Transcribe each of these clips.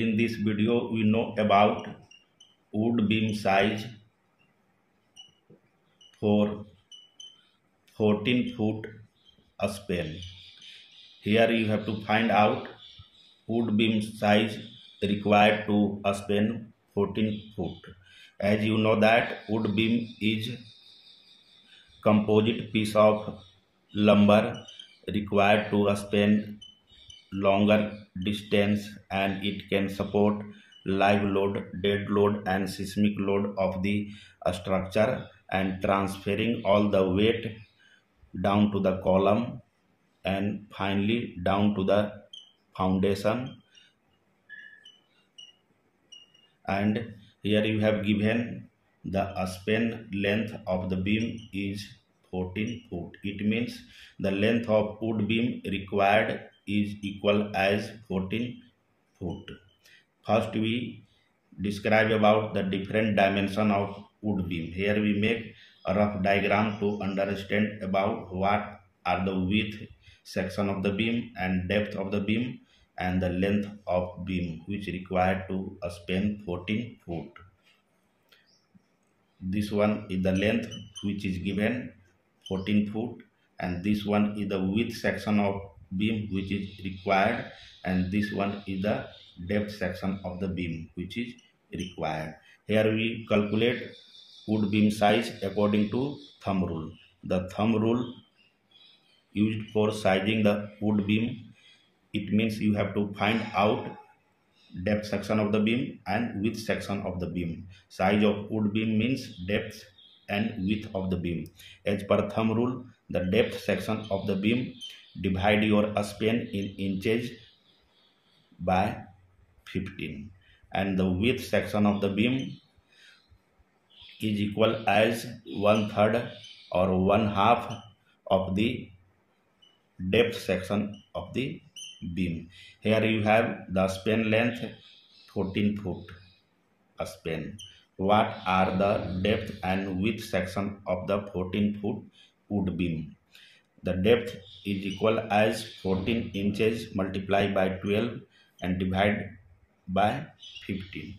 In this video, we know about wood beam size for 14 foot span. Here you have to find out wood beam size required to span 14 foot. As you know that wood beam is composite piece of lumber required to span longer distance, and it can support live load, dead load and seismic load of the structure, and transferring all the weight down to the column and finally down to the foundation. And here you have given the span length of the beam is 14 foot. It means the length of wood beam required is equal as 14 foot. First we describe about the different dimension of wood beam. Here we make a rough diagram to understand about what are the width section of the beam and depth of the beam and the length of beam which required to span 14 foot. This one is the length which is given 14 foot, and this one is the width section of beam which is required, and this one is the depth section of the beam which is required. Here we calculate wood beam size according to thumb rule. The thumb rule used for sizing the wood beam, it means you have to find out depth section of the beam and width section of the beam. Size of wood beam means depth and width of the beam. As per thumb rule, the depth section of the beam, divide your span in inches by 15, and the width section of the beam is equal as 1/3 or 1/2 of the depth section of the beam. Here you have the span length 14 foot span. What are the depth and width section of the 14 foot wood beam? The depth is equal as 14 inches multiplied by 12 and divide by 15.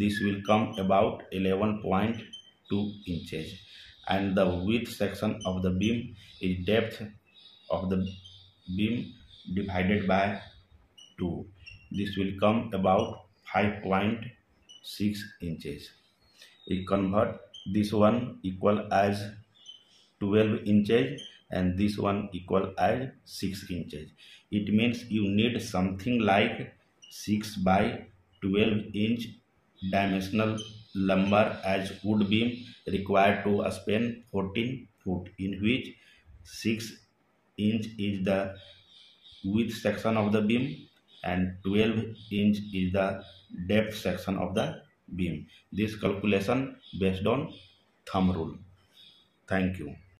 This will come about 11.2 inches. And the width section of the beam is depth of the beam divided by 2. This will come about 5.6 inches. We convert this one equal as 12 inches and this one equal as 6 inches. It means you need something like 6 by 12 inch dimensional lumber as wood beam required to span 14 foot, in which 6 inch is the width section of the beam and 12 inch is the depth section of the beam. This calculation based on thumb rule. Thank you.